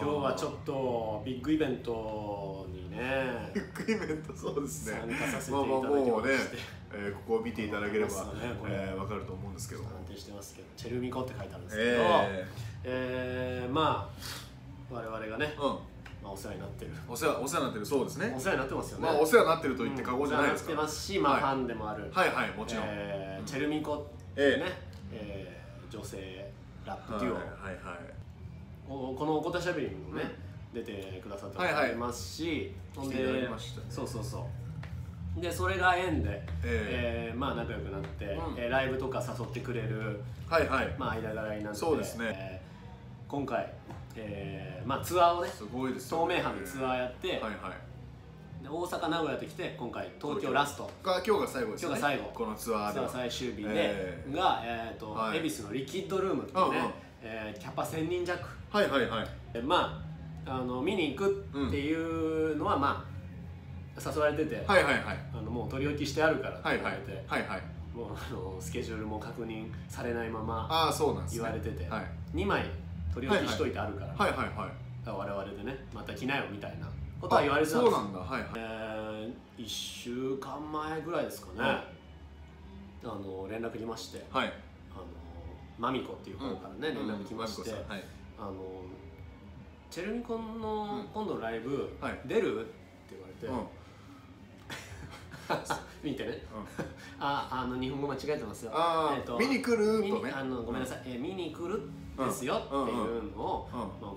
今日はちょっとビッグイベントにね、ビッグイベント、そうですね、参加させていただきまして、もうね、ここを見ていただければわかると思うんですけど、安定してますけど、チェルミコって書いてあるんですけど、まあ我々がね、お世話になってる、お世話になってる、そうですね、お世話になってますよね、まあお世話になってると言って過言じゃないですから、お世話になってますし、まあファンでもある、はいはいもちろん、チェルミコね、女性ラップデュオ、はいはい。このおこたしゃべりにもね、出てくださったことありますし、そうそうそう、でそれが縁でまあ仲良くなってライブとか誘ってくれるまあ間柄になって、今回まあツアーをね、東名阪でツアーやって、大阪名古屋って来て、今回東京ラストが今日が最後ですね、このツアーの最終日でが恵比寿のリキッドルームっていうね、キャパ1000人弱、はいはいはい、まあ見に行くっていうのは、まあ誘われてて、はいはいはい、もう取り置きしてあるからって言われて、はいはい、もうスケジュールも確認されないまま言われてて、2枚取り置きしといてあるから、はいはいはい、我々でねまた来なよみたいなことは言われてたんです。そうなんだ、はいはい、1週間前ぐらいですかね、連絡来まして、はい、マミコっていう方からね連絡来まして、チェルミコの今度のライブ出るって言われて、見てね、あ、日本語間違えてますよ、見に来るとね、ごめんなさい、見に来るですよっていうのを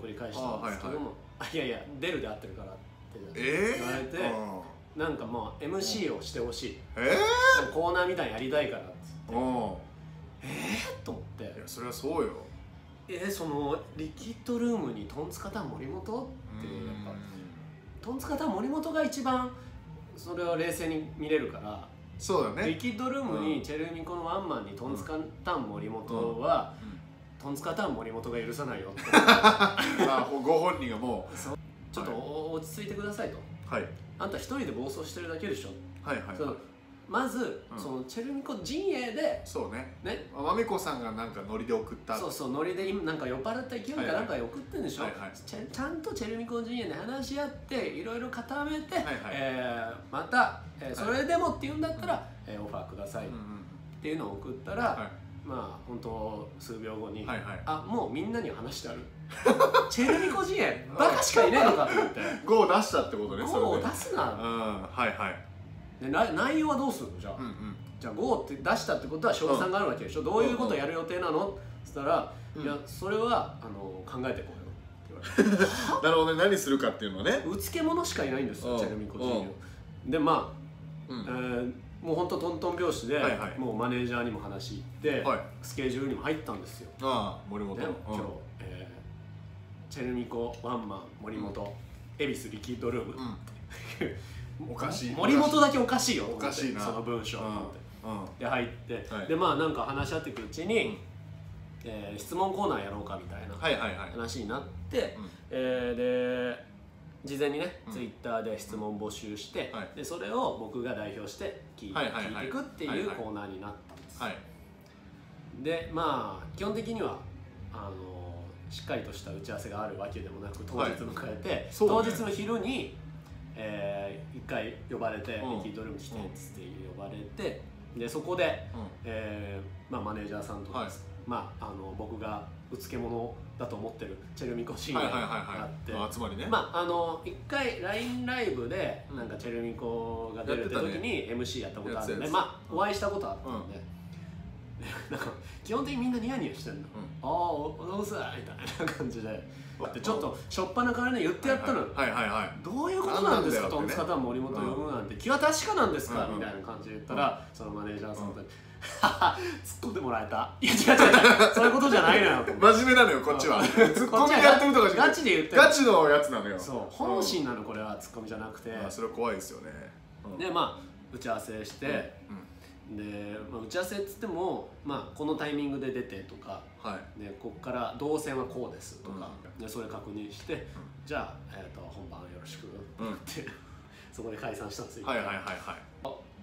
繰り返したんですけども、いやいや出るで合ってるからって言われて、なんかもう MC をしてほしい、コーナーみたいにやりたいからって言って、と思って、いやそれはそうよ、そのリキッドルームにトンツカタン森本って、やっぱトンツカタン森本が一番それは冷静に見れるから、そうだね、リキッドルームにチェルミコのワンマンにトンツカタン森本は、トンツカタン森本が許さないよって、ご本人がもうちょっと落ち着いてくださいと、あんた一人で暴走してるだけでしょ、まず、そのチェルミコ陣営で、そうね、まめこさんがなんかノリで送った、そうそう、ノリでなんか酔っ払った勢いかなんか送ってんでしょ、ちゃんとチェルミコ陣営で話し合っていろいろ固めて、またそれでもっていうんだったらオファーくださいっていうのを送ったら、まあ本当数秒後に、あ、もうみんなに話してある、チェルミコ陣営バカしかいねえのかと思って、ゴー出したってことね、ゴー出すな、はいはい、内容はどうするのじゃあ、じゃあ GO って出したってことは賞賛があるわけでしょ、どういうことをやる予定なのって言ったら、いやそれは考えてこうよって言われて、なるほどね、何するかっていうのはね、うつけ者しかいないんですよチェルミコ陣営で、まあもうほんとトントン拍子で、もうマネージャーにも話行ってスケジュールにも入ったんですよ、森本、今日チェルミコワンマン森本恵比寿リキッドルームっていう、おかしい、森本だけおかしいよ、おかしいなその文章で入って、でまあなんか話し合っていくうちに質問コーナーやろうかみたいな話になって、で事前にねツイッターで質問募集して、でそれを僕が代表して聞いていくっていうコーナーになったんです。でまあ基本的にはしっかりとした打ち合わせがあるわけでもなく、当日迎えて当日の昼に1回呼ばれて、リキッドルーム来てっつって呼ばれて、でそこでマネージャーさんとか、僕がうつけ者だと思ってるチェルミコ陣営があって、1回 LINE ライブでなんかチェルミコが出るって時に MC やったことあるんで、まあお会いしたことあったんで、なんか基本的にみんなニヤニヤしてるの、ああお世話みたいな感じで、ちょっとしょっぱなからね言ってやったの、どういうことなんですかと、トンツカタン森本呼ぶなんて気は確かなんですかみたいな感じで言ったら、そのマネージャーさんと突っ込んでもらえた、いや違う違うそういうことじゃないのよ、真面目なのよこっちは、ツッコミでやってるとかじゃなくてガチで言ってる、ガチのやつなのよ、そう本心なの、これはツッコミじゃなくて、それは怖いですよね。でまあ打ち合わせして、で打ち合わせっつっても、このタイミングで出てとか、でここから動線はこうですとか、でそれ確認して、じゃあ本番よろしくってそこで解散したんですよ。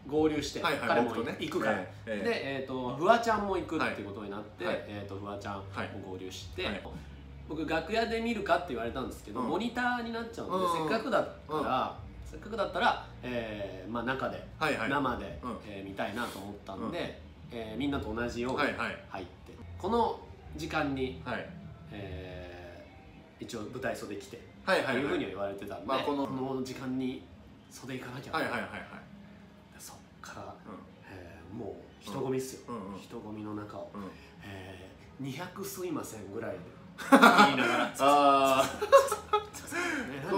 合流して彼も行くから、でフワちゃんも行くっていうことになって、フワちゃんも合流して、僕楽屋で見るかって言われたんですけど、モニターになっちゃうので、せっかくだったらまあ中で生で見たいなと思ったんで、みんなと同じように入って、この時間に一応舞台袖来てっていうふうには言われてたんで、この時間に袖行かなきゃ。そっからもう人混みっすよ。人混みの中を200すいませんぐらいで言いながら、そう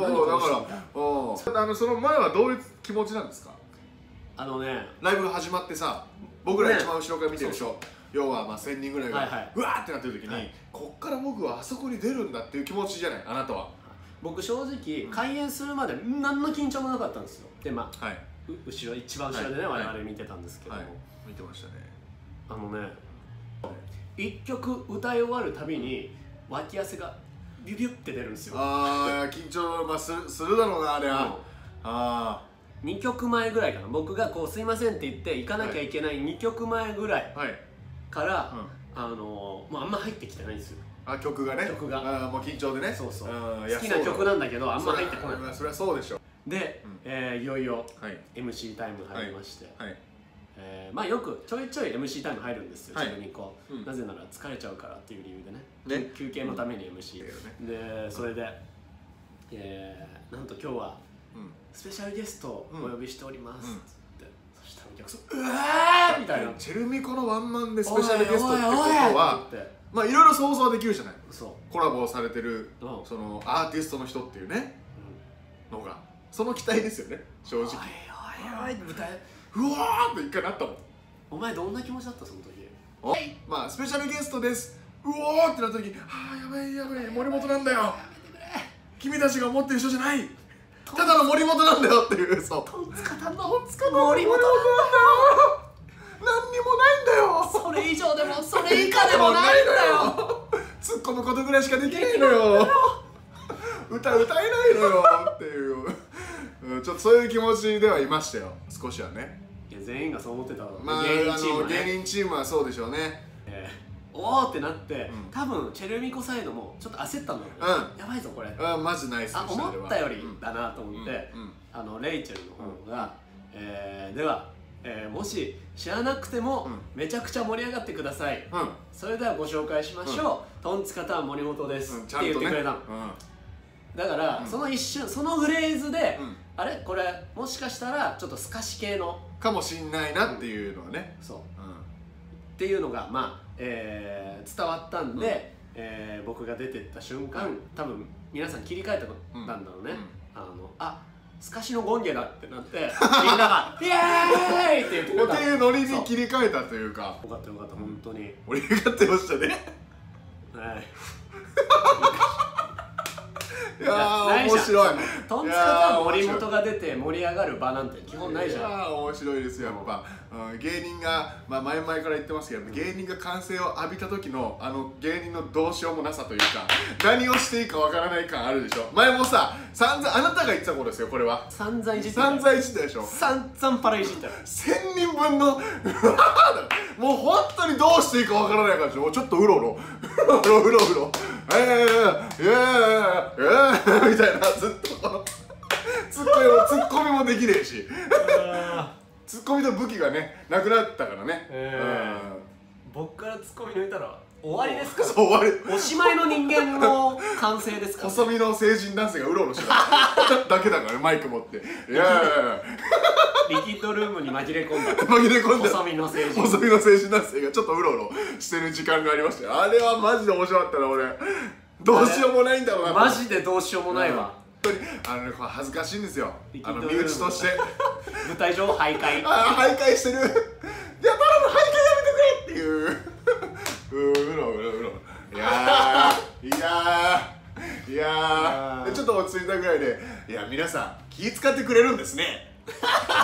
だから、その前はどういう気持ちなんですか？あのね、ライブが始まってさ、僕ら一番後ろから見てるでしょ。要はまあ1000人ぐらいがうわーってなってる時に、こっから僕はあそこに出るんだっていう気持ちじゃない、あなたは。僕正直開演するまで何の緊張もなかったんですよ。でまあ後ろ、一番後ろでね我々見てたんですけども、見てましたね。あのね、1曲歌い終わるたびに脇汗がビュビュって出るんですよ。ああ緊張、まあ、するだろうなあれは。ああ2曲前ぐらいかな、僕がこう「すいません」って言って行かなきゃいけない2曲前ぐらいから、あんま入ってきてないんですよ。あ、曲がね、曲がもう緊張でね、そうそう、好きな曲なんだけどあんま入ってこない。それはそうでしょ。で、いよいよ MC タイム入りまして、まあよくちょいちょい MC タイム入るんですよ。ちなみにこう、なぜなら疲れちゃうからっていう理由でね、休憩のために MC で、それでなんと今日はスペシャルゲストをお呼びしておりますって。そしたらお客さん「うわー!」みたいな。チェルミコのワンマンでスペシャルゲストってことは、まあいろいろ想像できるじゃない。コラボをされてるそのアーティストの人っていうねのが、その期待ですよね、正直。おい舞台うわーって一回なったもん。お前どんな気持ちだった、その時？まあスペシャルゲストです、うおーってなった時、あーやばいやばい、森本なんだよ、君たちが思ってる人じゃない、ただの森本なんだよっていう。そう、トンツカタンの森本なんだよ、何にもないんだよ、それ以上でもそれ以下でもないんだよ、突っ込むことぐらいしかできないのよ、歌歌えないのよっていう。ちょっとそういう気持ちではいましたよ、少しはね。いや全員がそう思ってた。まあ芸人チームはそうでしょうね。おーってなって多分チェルミコサイドもちょっと焦ったんだけど、やばいぞこれ、マジナイスでした。思ったよりだなと思って、あのレイチェルの方がではもし知らなくてもめちゃくちゃ盛り上がってください、それではご紹介しましょう、トンツカタン森本ですって言ってくれたの。だからその一瞬、そのフレーズであれこれもしかしたらちょっとスカシ系のかもしんないなっていうのはね、そうっていうのがまあ伝わったんで、僕が出てった瞬間多分皆さん切り替えてたんだろうね。あ、スカシのゴンゲだってなって、みんながイエーイって言っていうノリに切り替えたというか、よかったよかった、本当に盛り上がってましたね。はい、いやー面白い。トンツカタン森本が出て盛り上がる場なんて基本ないじゃん。いや面白いですよ、やっぱ芸人が、まあ前々から言ってますけど、芸人が歓声を浴びた時のあの芸人のどうしようもなさというか、何をしていいかわからない感あるでしょ。前もさ、散々あなたが言ってたことですよ、これは散々いじってたでしょ。散々パラいじってた。1000人分のもう本当にどうしていいかわからない感じで、ちょっとうろうろうろうろみたいな、ずっとこのツッコミもできねえし、ツッコミと武器がねなくなったからね。僕からツッコミ抜いたら終わりですか。そう、終わり、おしまいの人間の完成ですか。細身の成人男性がうろうろしてただけだからね、マイク持って、いやリキッドルームに紛れ込んだ細身の成人男性がちょっとうろうろしてる時間がありましたよ。あれはマジで面白かったな。俺どうしようもないんだろうな、マジでどうしようもないわ、本当に。あの恥ずかしいんですよ、あの身内として舞台上徘徊、徘徊してる、いや頼む、徘徊やめてくれっていううろうろ、いやーちょっと落ち着いたぐらいで、いや皆さん気使ってくれるんですね、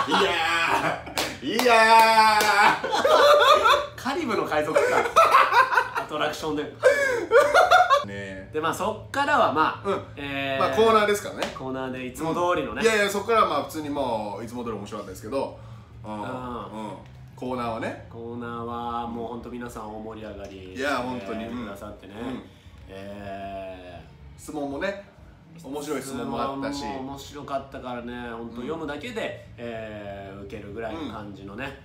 いやーカリブの海賊館アトラクションでね。でまあそっからはまあコーナーですからね、コーナーでいつも通りのね、いやいやそっからはまあ普通にもういつも通り面白かったですけど、コーナーはね、コーナーはもうほんと皆さん大盛り上がりしてくださってね、相撲もね面白い質問もあったし、面白かったからね、本当読むだけで、受けるぐらいの感じのね、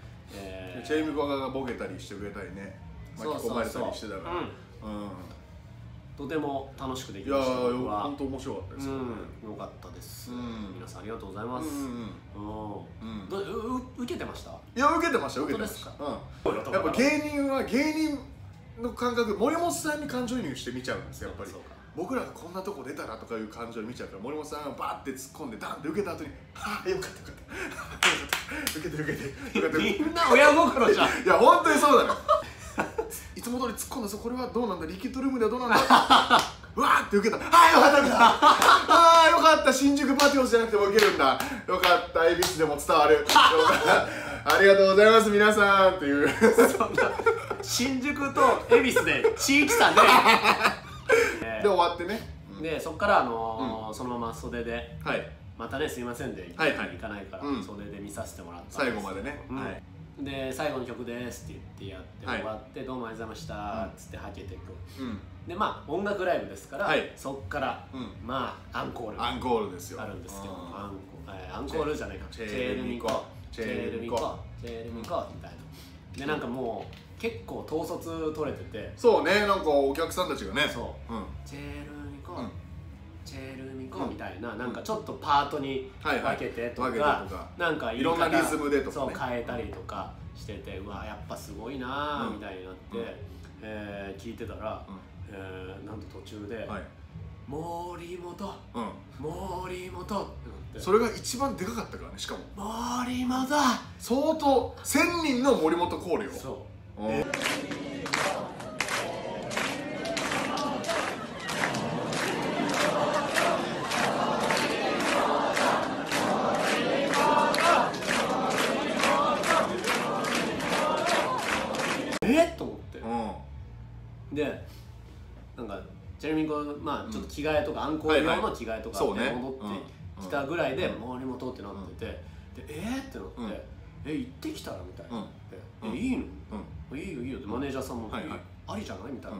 チェイムバカがボケたりしてくれたりね、巻き込まれたりしてたから、とても楽しくできました。いやー、本当面白かったですよね。良かったです。皆さんありがとうございます。受けてました？いや、受けてました、受けてました。やっぱ芸人は芸人の感覚、森本さんに感情移入して見ちゃうんですよ、やっぱり。僕らがこんなとこ出たらとかいう感情で見ちゃうから、森本さんがバーって突っ込んでダンって受けた後に「はあ、よかったよかった受けて受けて受けて」みんな親心じゃん。いや本当にそうだよ。いつも通り突っ込んだぞ、これはどうなんだ、リキッドルームではどうなんだ、うわーって受けた、ああよかったよかった、ああよかった、新宿パティオスじゃなくても受けるんだ、よかった、恵比寿でも伝わる、ありがとうございます皆さんっていう、そんな新宿と恵比寿で地域差ね。で終わってね、でそこからそのまま袖でまたね、すいませんで行かないから袖で見させてもらった、最後までね、で最後の曲ですって言ってやって終わって、どうもありがとうございましたっつってはけていく。でまあ音楽ライブですから、そこからまあアンコール、アンコールですよ、あるんですけど、アンコールじゃないか、チェルミコチェルミコチェルミコみたいなで、なんかもう結構統率取れてて、そうね、なんかお客さんたちがね、そうチェルミコチェルミコみたいな、なんかちょっとパートに分けてとか、なんかいろんなリズムでとか変えたりとかしてて、うわやっぱすごいなみたいになって聞いてたら、なんと途中で「森本森本」それが一番でかかったからね、しかも森本相当1000人の森本コールよ。と思って、でなんかチェルミコ、まあちょっと着替えとか、アンコール用の着替えとか戻ってきたぐららいで森本ってなってて、でってなって「行ってきたら」みたいな「えいいの？いいよいいよ」ってマネージャーさんも「ありじゃない？」みたいな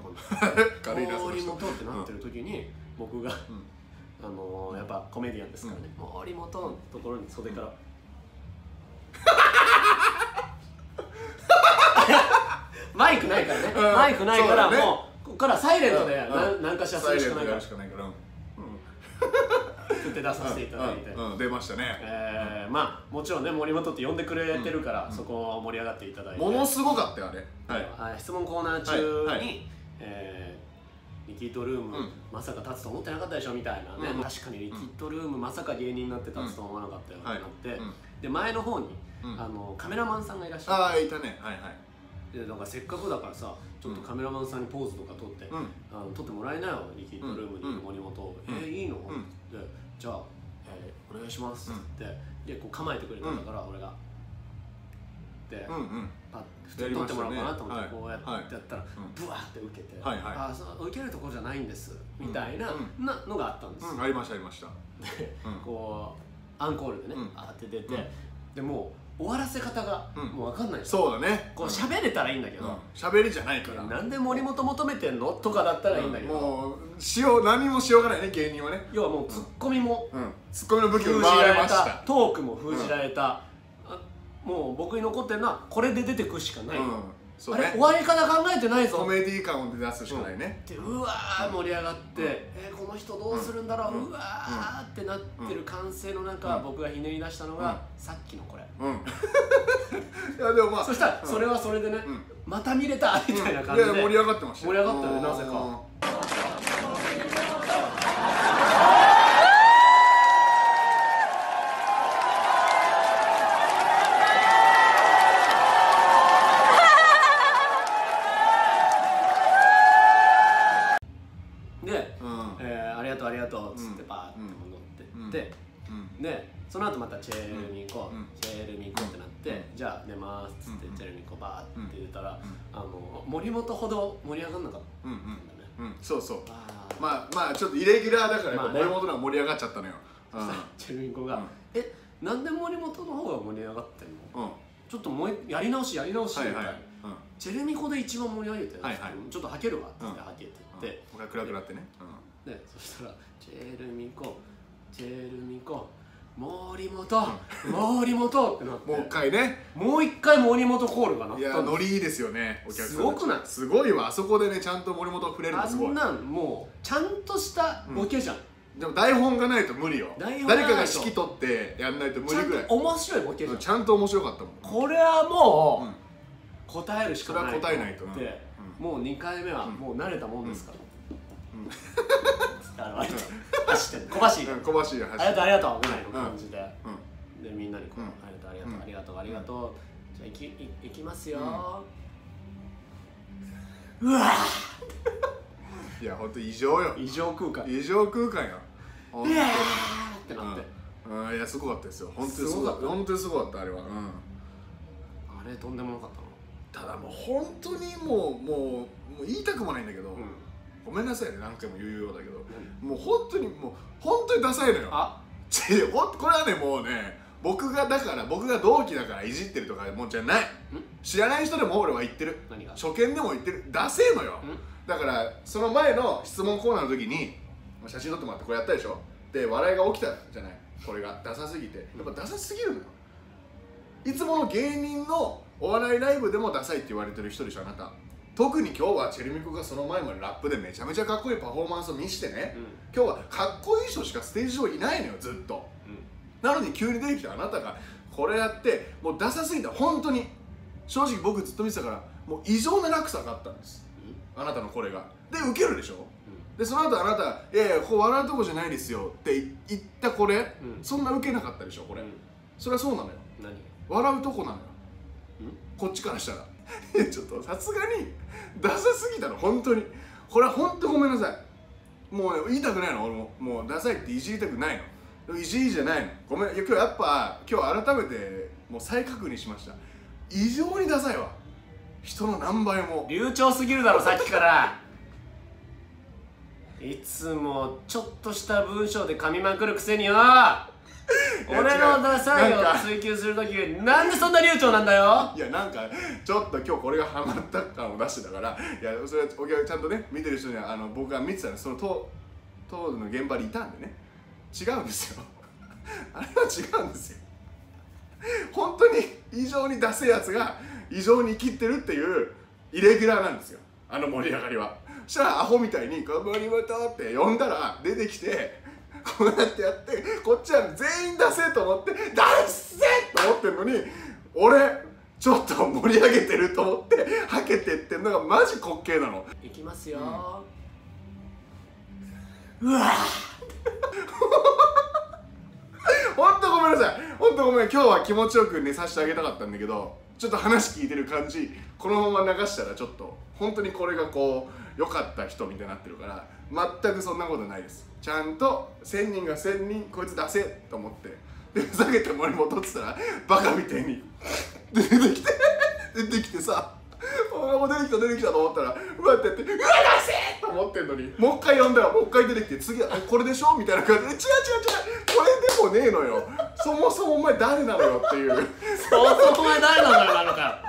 感じで森本ってなってる時に、僕がやっぱコメディアンですからね、森本のところに袖からマイクないからね、マイクないから、もうここからサイレントで何かしらするしかないからって出させていただいて、出ましたね。まあもちろんね、森本って呼んでくれてるから、そこ盛り上がっていただいて、ものすごかったよあれ。質問コーナー中にリキッドルームまさか立つと思ってなかったでしょみたいなね、確かにリキッドルームまさか芸人になって立つと思わなかったよってなって、で前の方にカメラマンさんがいらっしゃる。ああいたね、はいはい。なんかせっかくだからさ、ちょっとカメラマンさんにポーズとか撮って、撮ってもらえないよ、リキッドルームに森本を。いいの？ってじゃあ、お願いしますってでこう構えてくれたんだから、俺がで普通に撮ってもらおうかなと思って、こうやってやったらブワーって受けて、ああ受けるところじゃないんですみたいなのがあったんです。ありましたありました。でこうアンコールでねあって出て、でもう終わらせ方がもう分かんない。そうだね、こう喋れたらいいんだけど、喋りじゃないから、なんで森本求めてんのとかだったらいいんだけど、もう何もしようがないね、芸人はね。要はもうツッコミもツッコミの武器を奪われました、トークも封じられた。もう僕に残ってるのはこれで出てくしかない。あれ終わり方考えてないぞ、コメディ感を出すしかないね。うわー盛り上がって、この人どうするんだろう、うわーってなってる歓声の中、僕がひねり出したのがさっきのこれ。いやでもまあそしたらそれはそれでね、また見れたみたいな感じで盛り上がってました。盛り上がったよね、なぜか。その後またチェルミコチェルミコってなって、じゃあ出ますっつってチェルミコバーって出たら、森本ほど盛り上がんなかったんだね。そうそう、まあちょっとイレギュラーだから森本のは盛り上がっちゃったのよ。チェルミコが「えなんで森本の方が盛り上がってんの？ちょっともうやり直しやり直し」みたいな、チェルミコで一番盛り上げて、ちょっとはけるわっつってはけてって、って暗くなってね、でそしたら「ジェルミコジェルミコ森本森本」ってなって、もう一回ね、もう一回森本コールが鳴ったんです。いやノリいいですよね、お客さんすごくない？すごいわ、あそこでねちゃんと森本触れるのすごい。あんなんもうちゃんとしたボケじゃん。でも台本がないと無理よ。誰かが指揮取ってやんないと無理ぐらい。面白いボケじゃん。ちゃんと面白かったもん。これはもう答えるしかない。答えないとな。もう2回目はもう慣れたもんですから。あれ走って小走り。小走り走って。ありがとうありがとうぐらいの感じで。でみんなにこうありがとうありがとうありがとうありがとう。じゃあ行きますよ。うわ。いや、ほんと異常よ。異常空間。異常空間よ。うわーってなって。いや、すごかったですよ。ほんとにすごかった。ほんとにすごかった、あれは。あれ、とんでもなかったの。ただ、もうほんとにもう言いたくもないんだけど、ごめんなさいね、何回も言うようだけど、もうほんとに、ダサいのよ。あっこれはね、もうね、僕が同期だからいじってるとかもんじゃない。知らない人でも俺は言ってる。初見でも言ってる。ダセえのよ。だからその前の質問コーナーの時に写真撮ってもらってこれやったでしょ。で笑いが起きたじゃない。これがダサすぎて、やっぱダサすぎるのよ。いつもの芸人のお笑いライブでもダサいって言われてる人でしょ、あなた。特に今日はチェルミコがその前までラップでめちゃめちゃかっこいいパフォーマンスを見してね、今日はかっこいい人しかステージ上いないのよ、ずっと。なのに急に出てきたあなたがこれやって、もうダサすぎた。本当に正直僕ずっと見てたから、もう異常な落差があったんです、あなたのこれが。でウケるでしょ、でその後あなた「いやいやここ笑うとこじゃないですよ」って言ったこれ、そんなウケなかったでしょこれ。それはそうなのよ。何笑うとこなのよこっちからしたら。ちょっとさすがにダサすぎたの、本当に。これは本当ごめんなさい。もう言いたくないの、俺も。もうダサいっていじりたくないの。いじりじゃないの、ごめん。今日やっぱ改めてもう再確認しました。異常にダサいわ、人の何倍も。流暢すぎるだろ、さっきからいつもちょっとした文章で噛みまくるくせによ。俺のダサいを追求するとき、なんでそんな流暢なんだよ。いや、なんかちょっと今日これがハマった感を出してたから。いや、それはお客ちゃんとね見てる人には、僕が見てたらその当時の現場にいたんでね、違うんですよ。あれは違うんですよ。本当に異常にダセえやつが異常に生きてるっていうイレギュラーなんですよ、あの盛り上がりは。そしたらアホみたいに「こぼりごと」って呼んだら出てきて、こうやってやって、こっちは全員出せと思って「ダッセ!」と思ってるのに、俺ちょっと盛り上げてると思ってはけてってんのがマジ滑稽なの。いきますよー、うわほんとごめんなさい、ほんとごめん。今日は気持ちよく寝させてあげたかったんだけど、ちょっと話聞いてる感じこのまま流したらちょっと本当にこれがこう良かった人みたいになってるから、全くそんなことないです。ちゃんと1000人が1000人、こいつ出せと思って、でふざけて森本っつったらバカみたいに出てきてさ、もう出てきたと思ったらうわってやって、うわ出せと思ってんのに、もう一回呼んだらもう一回出てきて、次はこれでしょみたいな感じで、違う違う違う、これでもねえのよ。そもそもお前誰なのよっていう。そもそもお前誰なのよなのか。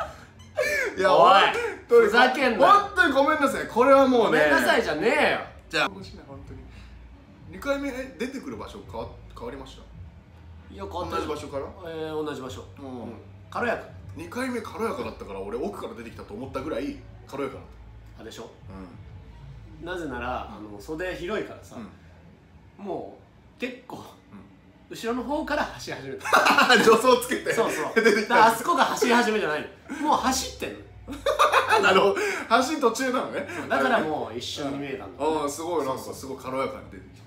いやおいふざけんな、本当にごめんなさい。これはもうね、ごめんなさいじゃねえよ。じゃあ面白い、本当に2回目出てくる場所変わりました？いや変わった。同じ場所から？同じ場所、軽やか。2回目軽やかだったから、俺奥から出てきたと思ったぐらい軽やかだった。あでしょ、なぜなら袖広いからさ、もう結構後ろの方から走り始めた。助走つけて、そうそう、あそこが走り始めじゃないの、もう走ってんの。なるほど、走り途中なのね。だからもう一瞬に見えたんだ。ああすごい、なんかすごい軽やかに出てきた。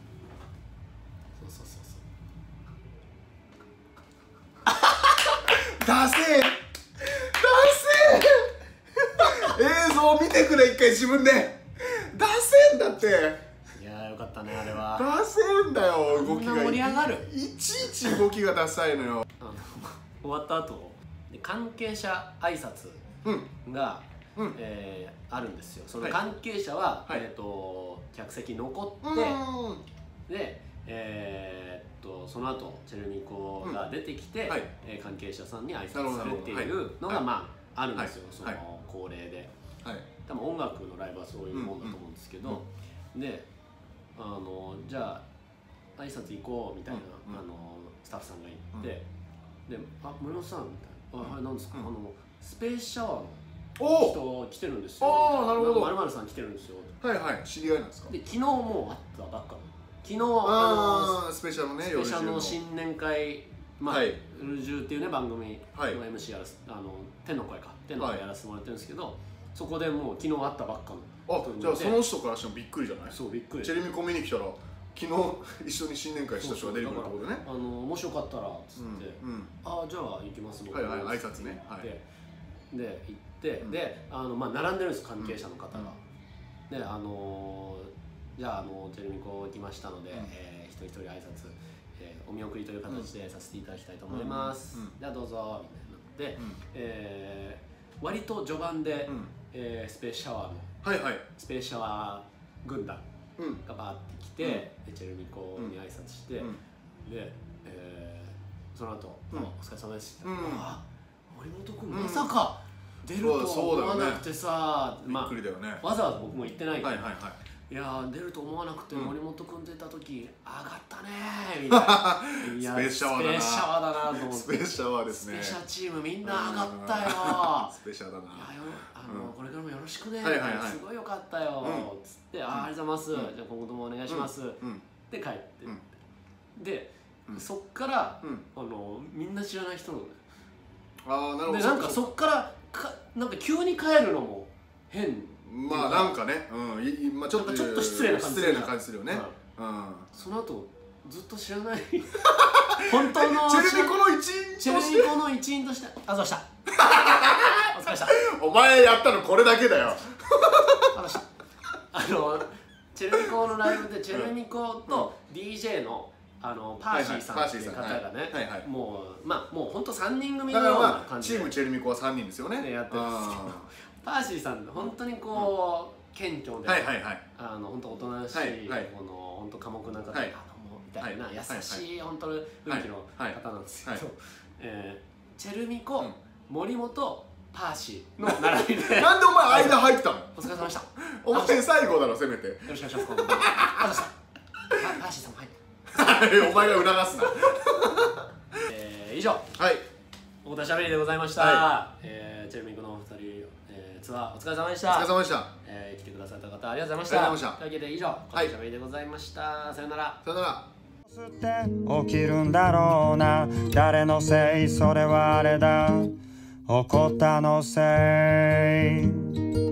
そうそうそうそう、ダセーダセー。映像見てくれ一回自分で。ダセーんだって。よかったね、あれは。ダセえんだよ、動きが。盛り上がる。いちいち動きがダサいのよ。終わった後、関係者挨拶があるんですよ。その関係者は客席残って、でその後チェルミコが出てきて関係者さんに挨拶するっていうのがまああるんですよ。その恒例で。多分音楽のライブはそういうもんだと思うんですけど。でじゃあ挨拶行こうみたいな、スタッフさんが行って、で「あ森本さん」みたいな「あ、はい、なんですか、スペースシャワーの人来てるんですよ」「〇〇さん来てるんですよ」はいはい、知り合いなんですか。で昨日もう会ったばっかり、昨日スペシャルの新年会「夜10」っていうね番組の MC やらす、天の声か、天の声やらせてもらってるんですけど、そこでもう昨日会ったばっかの。あ、じゃあその人からしてもびっくりじゃない。そう、びっくり。チェレミコ見に来たら昨日一緒に新年会した人が出てくるってことね。もしよかったらっつって「ああじゃあ行きます」みたいな挨拶ね。で行って、で並んでるんです、関係者の方が。でじゃあチェルミコ来ましたので、一人一人挨拶、お見送りという形でさせていただきたいと思います。じゃあどうぞみたいなので、割と序盤で、スペースシャワーの、スペースシャワー軍団がバーって来て、チェルミコに挨拶して、で、その後、お疲れ様です。あ、森本君まさか出ると思わなくてさ、まあわざわざ僕も言ってないけど。いやー出ると思わなくて、森本君出た時上がったねーみたいな。スペースシャワーだなと思って、スペースシャワーですね、スペシャチームみんな上がったよー、スペシャだな、これからもよろしくねー、すごいよかったよっつって、ありがとうございます、じゃあ今後ともお願いしますって帰って、でそっからみんな知らない人の、ああなるほど、なんかそっからなんか急に帰るのも変、まあなんかね、ちょっと失礼な感じするよね。その後ずっと知らない、本当のチェルミコの一員として、チェルミコの一員として、あざした、お疲れした、お前やったのこれだけだよ、あざした。チェルミコのライブでチェルミコと DJ のパーシーさんっていう方がね、もうまあもう本当3人組のような感じでチームチェルミコは3人ですよねやってるんですけど、パーシーさんって本当にこう謙虚で、本当おとなしい、この本当寡黙な方みたいな優しい本当の雰囲気の方なんですけど、チェルミコ、森本、パーシーの並びで、なんでお前間入ったの？お疲れ様でした。お前最後だろせめて。よろしくお願いします。あざした。パーシーさんも入った。お前が促すな。以上。はい。おたしゃべりでございました。チェルミコのお二人。お疲れ様でした。お疲れ様でした。来てくださった方ありがとうございました。というわけで以上、おしゃべりでございました。さよなら。さよなら。起きるんだろうな。誰のせい？それはあれだ。怒ったのせい。